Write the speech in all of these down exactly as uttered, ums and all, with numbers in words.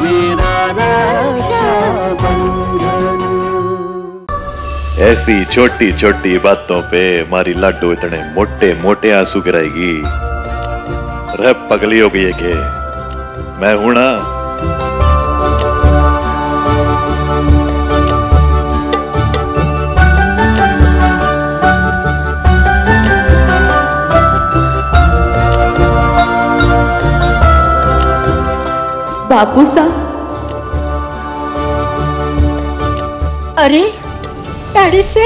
मेरा रक्षाबंधन। ऐसी छोटी छोटी बातों पे हमारी लाडू इतने मोटे मोटे आंसू गिराएगी। रह पगली हो गई है के मैं हूं ना। बापू साहब, अरे पैरिस से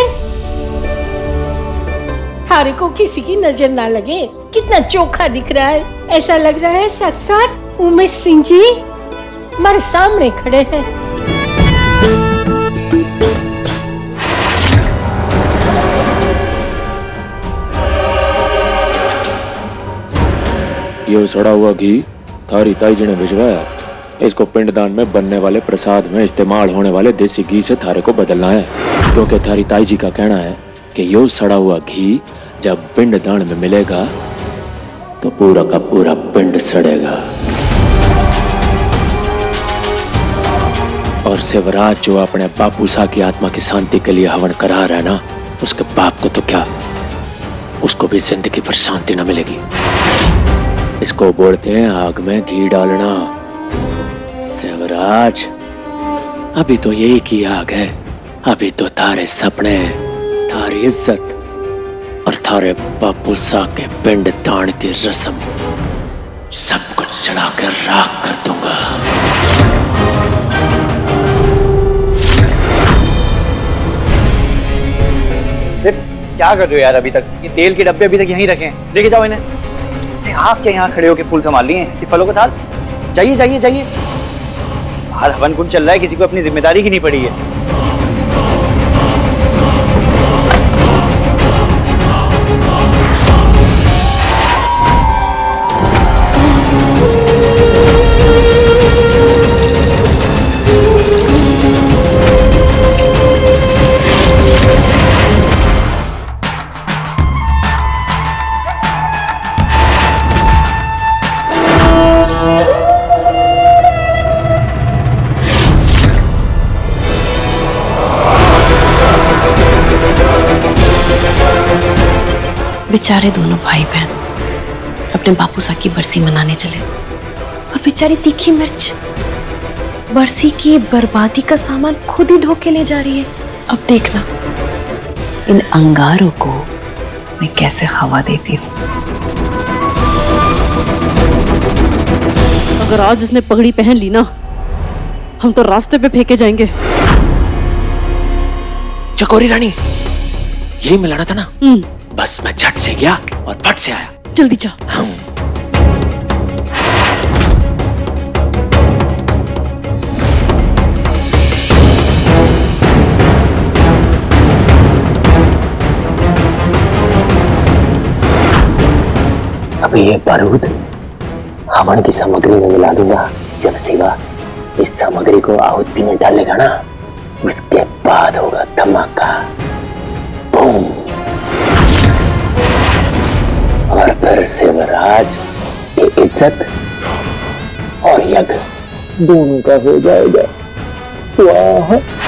हारे को किसी की नजर ना लगे, कितना चोखा दिख रहा है। ऐसा लग रहा है साक्षात उमेश सिंह जी हमारे सामने खड़े हैं। ये सड़ा हुआ घी थारी ताई जी ने भिजवाया, इसको पिंडदान में बनने वाले प्रसाद में इस्तेमाल होने वाले देसी घी से थारे को बदलना है, क्योंकि थारी ताई जी का कहना है कि यो सड़ा हुआ घी जब पिंडदान में मिलेगा तो पूरा का पूरा पिंड सड़ेगा और शिवराज जो अपने बापू सा की आत्मा की शांति के लिए हवन करा रहा है ना, उसके बाप को तो क्या, उसको भी जिंदगी पर शांति न मिलेगी। इसको बोलते हैं आग में घी डालना। शिवराज, अभी तो यही की आग है, अभी तो थारे सपने, थारी इज्जत और थारे बापू सा के पिंड ताण की रस्म सब कुछ चढ़ा कर राख कर दूंगा। क्या कर रहे हो यार, अभी तक ये तेल के डब्बे अभी तक यहीं रखे हैं, लेके जाओ इन्हें। आप क्या यहाँ खड़े होके फूल संभाल लिए हैं फलों के साथ? जाइए जाइए जाइए, हर हवन कुंड चल रहा है, किसी को अपनी जिम्मेदारी की नहीं पड़ी है। बेचारे दोनों भाई बहन अपने बापू साहब की बरसी मनाने चले और बेचारी तीखी मिर्च बरसी की बर्बादी का सामान खुद ही ढो के ले जा रही है। अब देखना इन अंगारों को मैं कैसे हवा देती हूँ। अगर आज इसने पगड़ी पहन ली ना, हम तो रास्ते पे फेंके जाएंगे। चकोरी रानी, यही मिलाना था ना? बस मैं झट से गया और फट से आया। जल्दी जा। हम अभी ये बारूद हवन की सामग्री में मिला दूंगा। जब शिवा इस सामग्री को आहुति में डालेगा ना, उसके बाद होगा धमाका, बूम। और फिर शिवराज की इज्जत और यज्ञ दोनों का हो जाएगा स्वाहा।